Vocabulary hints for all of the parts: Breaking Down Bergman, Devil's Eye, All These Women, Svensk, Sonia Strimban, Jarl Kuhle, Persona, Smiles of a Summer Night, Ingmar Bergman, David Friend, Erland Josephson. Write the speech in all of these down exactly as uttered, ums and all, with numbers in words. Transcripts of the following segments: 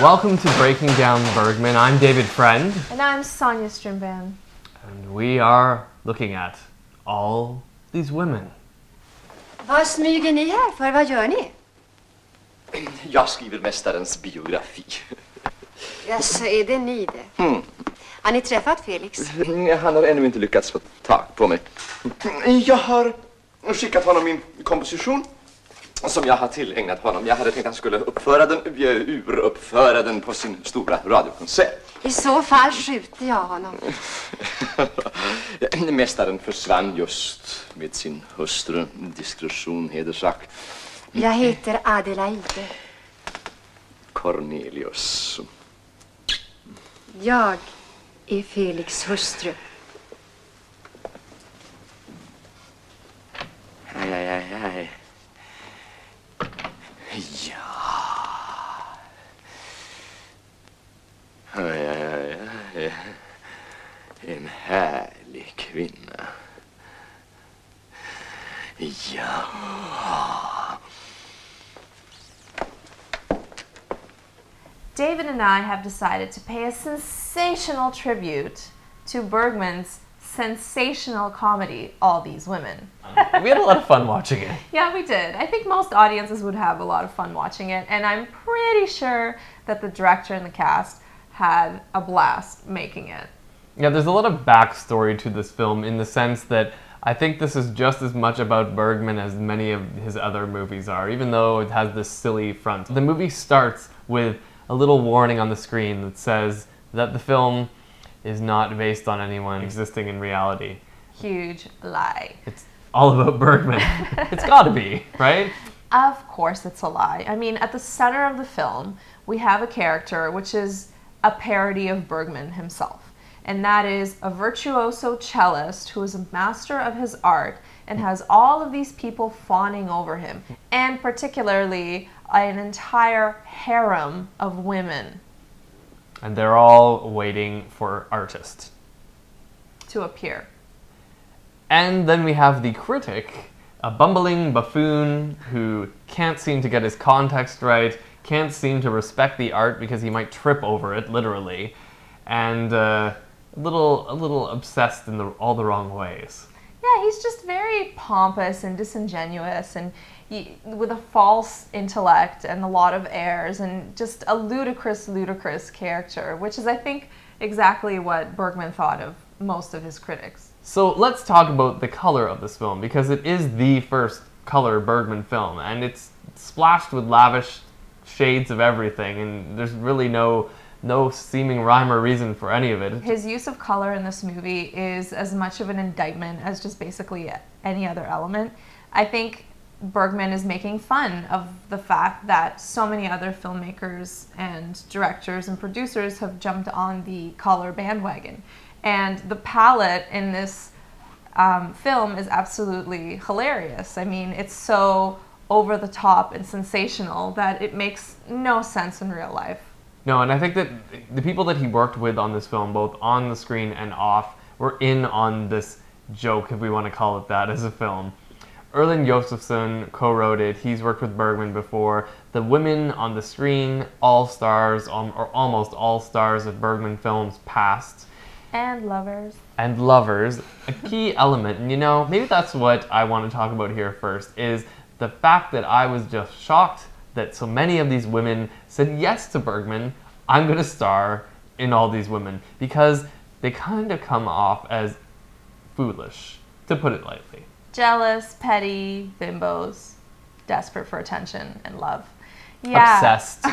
Welcome to Breaking Down Bergman. I'm David Friend. And I'm Sonia Strimban. And we are looking at All These Women. Vad smyger ni här för? Vad gör ni? Jag skriver mästarens biografi. Jaså, är det ni det? Mm. Har ni träffat Felix? Han har ännu inte lyckats få tag på mig. Jag har skickat honom min komposition. Som jag har tillägnat honom. Jag hade tänkt att han skulle uppföra den, uruppföra den på sin stora radiokonsert. I så fall skjuter jag honom. Mästaren försvann just med sin hustru. Diskretion, hedersak. Jag heter Adelaide. Cornelius. Jag är Felix hustru. Aj, aj, aj, aj. Ja. Ja, ja, ja. En härlig kvinna. Ja. David and I have decided to pay a sensational tribute to Bergman's sensational comedy, All These Women. We had a lot of fun watching it. Yeah, we did. I think most audiences would have a lot of fun watching it, and I'm pretty sure that the director and the cast had a blast making it. Yeah, there's a lot of backstory to this film in the sense that I think this is just as much about Bergman as many of his other movies are, even though it has this silly front. The movie starts with a little warning on the screen that says that the film is not based on anyone existing in reality. Huge lie. It's all about Bergman. It's gotta be, right? Of course it's a lie. I mean, at the center of the film, we have a character which is a parody of Bergman himself. And that is a virtuoso cellist who is a master of his art and has all of these people fawning over him. And particularly an entire harem of women. And they're all waiting for artists to appear. And then we have the critic, a bumbling buffoon who can't seem to get his context right, can't seem to respect the art because he might trip over it, literally, and uh, a little, a little obsessed in the, all the wrong ways. Yeah, he's just very pompous and disingenuous and he, with a false intellect and a lot of airs and just a ludicrous, ludicrous character, which is, I think, exactly what Bergman thought of most of his critics. So let's talk about the color of this film, because it is the first color Bergman film, and it's splashed with lavish shades of everything, and there's really no... no seeming rhyme or reason for any of it. His use of color in this movie is as much of an indictment as just basically any other element. I think Bergman is making fun of the fact that so many other filmmakers and directors and producers have jumped on the color bandwagon. And the palette in this um, film is absolutely hilarious. I mean, it's so over the top and sensational that it makes no sense in real life. No, and I think that the people that he worked with on this film, both on the screen and off, were in on this joke, if we want to call it that, as a film. Erland Josephson co-wrote it. He's worked with Bergman before. The women on the screen, all stars, or almost all stars of Bergman films past. And lovers. And lovers. A key element, and you know, maybe that's what I want to talk about here first, is the fact that I was just shocked that so many of these women said yes to Bergman, I'm gonna star in All These Women, because they kind of come off as foolish, to put it lightly. Jealous, petty, bimbos, desperate for attention and love. Yeah. Obsessed.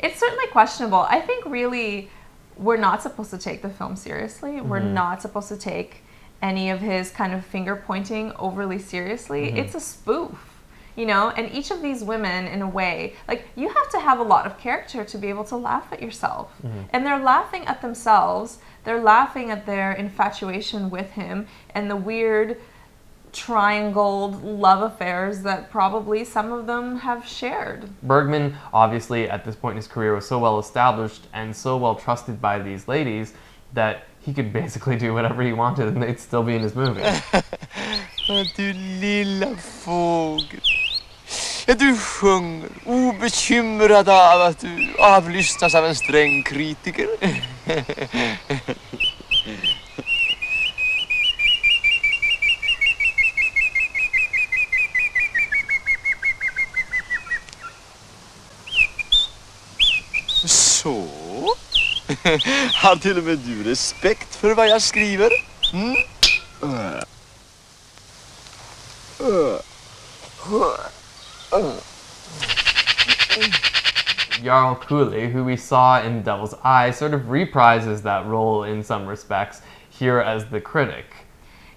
It's certainly questionable. I think really we're not supposed to take the film seriously. Mm-hmm. We're not supposed to take any of his kind of finger pointing overly seriously. Mm-hmm. It's a spoof. you know, and each of these women in a way, like, you have to have a lot of character to be able to laugh at yourself. Mm-hmm. And they're laughing at themselves, they're laughing at their infatuation with him and the weird triangled love affairs that probably some of them have shared. Bergman, obviously, at this point in his career, was so well established and so well trusted by these ladies that he could basically do whatever he wanted and they'd still be in his movie. Du lilla fågel. Du sjunger obekymrad av att du avlyssnas av en sträng kritiker. Så? Har till och med du respekt för vad jag skriver? Mm? Jarl Kuhle, who we saw in Devil's Eye, sort of reprises that role in some respects here as the critic.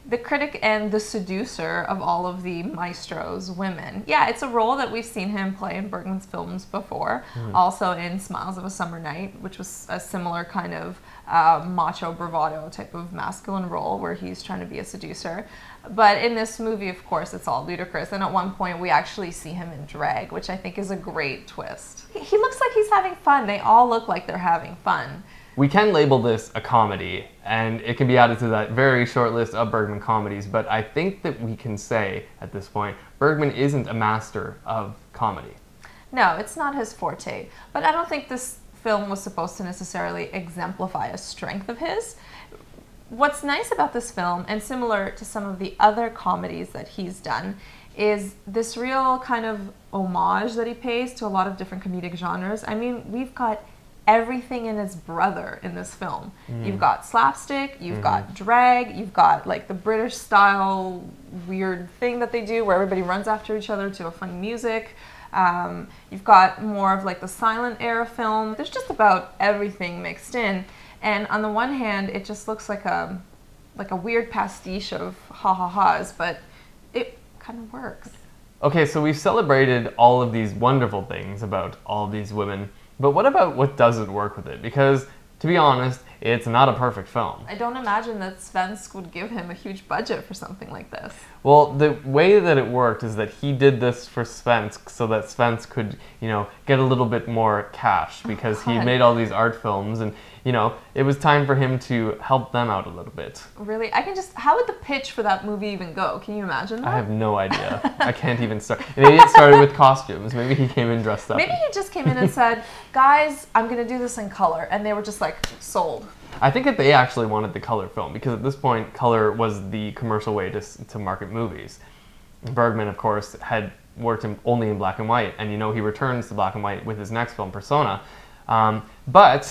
The critic and the seducer of all of the maestro's women. Yeah, it's a role that we've seen him play in Bergman's films before, mm. also in Smiles of a Summer Night, which was a similar kind of uh, macho bravado type of masculine role where he's trying to be a seducer. But in this movie, of course, it's all ludicrous, and at one point we actually see him in drag, which I think is a great twist. He looks like he's having fun. They all look like they're having fun. We can label this a comedy, and it can be added to that very short list of Bergman comedies, but I think that we can say at this point, Bergman isn't a master of comedy. No, it's not his forte, but I don't think this film was supposed to necessarily exemplify a strength of his. What's nice about this film, and similar to some of the other comedies that he's done, is this real kind of homage that he pays to a lot of different comedic genres. I mean, we've got everything and its brother in this film. Mm. You've got slapstick, you've mm. got drag, you've got like the British style weird thing that they do where everybody runs after each other to a funny music. Um, you've got more of like the silent era film. There's just about everything mixed in. And on the one hand, it just looks like a like a weird pastiche of ha-ha-has, but it kind of works. Okay, so we've celebrated all of these wonderful things about all these women. But what about what doesn't work with it? Because, to be honest, it's not a perfect film. I don't imagine that Svensk would give him a huge budget for something like this. Well, the way that it worked is that he did this for Svensk so that Svensk could, you know, get a little bit more cash because oh, he made all these art films and, you know, it was time for him to help them out a little bit. Really? I can just... How would the pitch for that movie even go? Can you imagine that? I have no idea. I can't even start. Maybe it started with costumes. Maybe he came in dressed up. Maybe he just came in and said, guys, I'm going to do this in color. And they were just like, sold. I think that they actually wanted the color film, because at this point, color was the commercial way to, to market movies. Bergman, of course, had worked in, only in black and white, and you know he returns to black and white with his next film, Persona. Um, but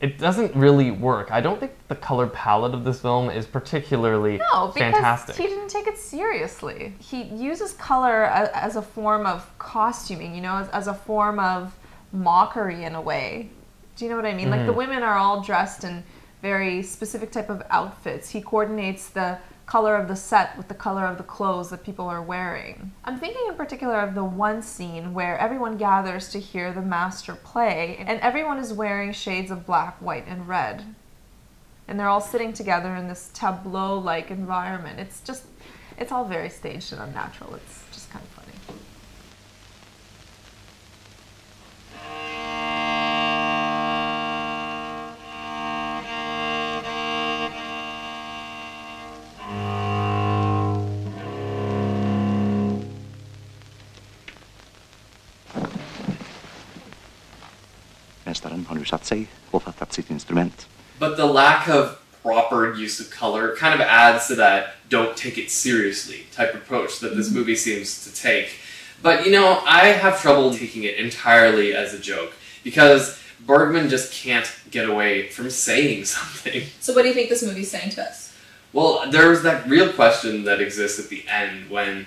it doesn't really work. I don't think the color palette of this film is particularly no, fantastic. No, because he didn't take it seriously. He uses color as, as a form of costuming, you know, as, as a form of mockery in a way. Do you know what I mean? Mm-hmm. Like, the women are all dressed in very specific type of outfits. He coordinates the color of the set with the color of the clothes that people are wearing. I'm thinking in particular of the one scene where everyone gathers to hear the master play, and everyone is wearing shades of black, white, and red. And they're all sitting together in this tableau-like environment. It's just, it's all very staged and unnatural. It's just kind of funny. But the lack of proper use of color kind of adds to that don't take it seriously type approach that this movie seems to take. But you know, I have trouble taking it entirely as a joke because Bergman just can't get away from saying something. So what do you think this movie's saying to us? Well, there's that real question that exists at the end when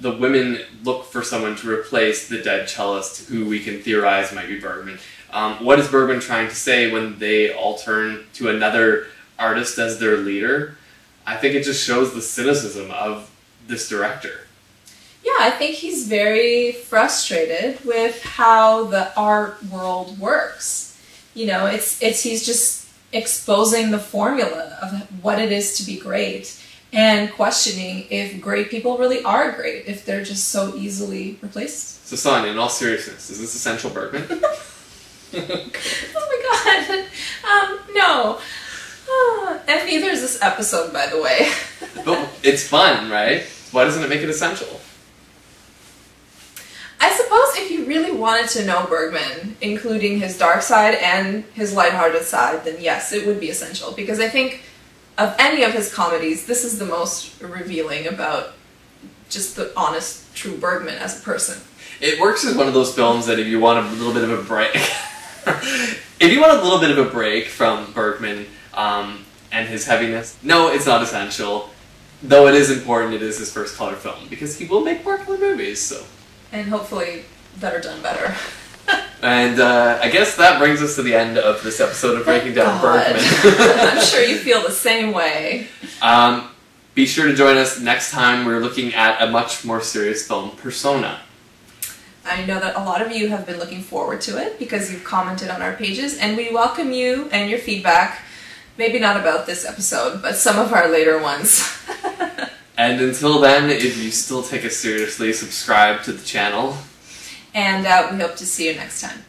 the women look for someone to replace the dead cellist, who we can theorize might be Bergman. Um, what is Bergman trying to say when they all turn to another artist as their leader? I think it just shows the cynicism of this director. yeah, I think he's very frustrated with how the art world works. You know, it's, it's, he's just exposing the formula of what it is to be great and questioning if great people really are great, if they're just so easily replaced. So Sonia, in all seriousness, is this essential Bergman? Oh my god, um, no. Oh, and neither is this episode, by the way. But it's fun, right? Why doesn't it make it essential? I suppose if you really wanted to know Bergman, including his dark side and his lighthearted side, then yes, it would be essential. Because I think of any of his comedies, this is the most revealing about just the honest, true Bergman as a person. It works as one of those films that if you want a little bit of a break... if you want a little bit of a break from Bergman um, and his heaviness, no, it's not essential. Though it is important, it is his first color film, because he will make more color movies, so... And hopefully, better done better. And uh, I guess that brings us to the end of this episode of Breaking Down God. Bergman. I'm sure you feel the same way. Um, be sure to join us next time. We're looking at a much more serious film, Persona. I know that a lot of you have been looking forward to it because you've commented on our pages, and we welcome you and your feedback. Maybe not about this episode, but some of our later ones. And until then, if you still take us seriously, subscribe to the channel. And uh, we hope to see you next time.